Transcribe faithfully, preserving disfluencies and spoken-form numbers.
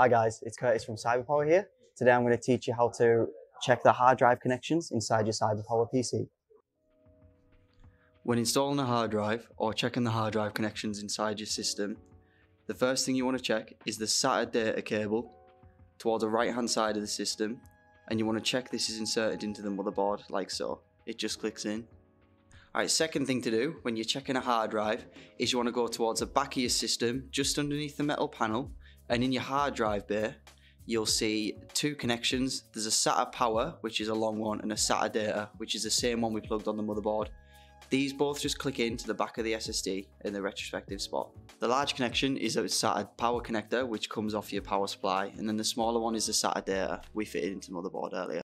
Hi guys, it's Curtis from CyberPower here. Today I'm going to teach you how to check the hard drive connections inside your CyberPower P C. When installing a hard drive or checking the hard drive connections inside your system, the first thing you want to check is the SATA data cable towards the right hand side of the system, and you want to check this is inserted into the motherboard like so. It just clicks in. Alright, second thing to do when you're checking a hard drive is you want to go towards the back of your system just underneath the metal panel. And in your hard drive bay, you'll see two connections. There's a SATA power, which is a long one, and a SATA data, which is the same one we plugged on the motherboard. These both just click into the back of the S S D in the retrospective spot. The large connection is a SATA power connector, which comes off your power supply. And then the smaller one is the SATA data we fitted into the motherboard earlier.